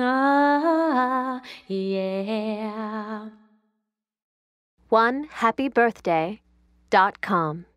ah, yeah. 1happybirthday.com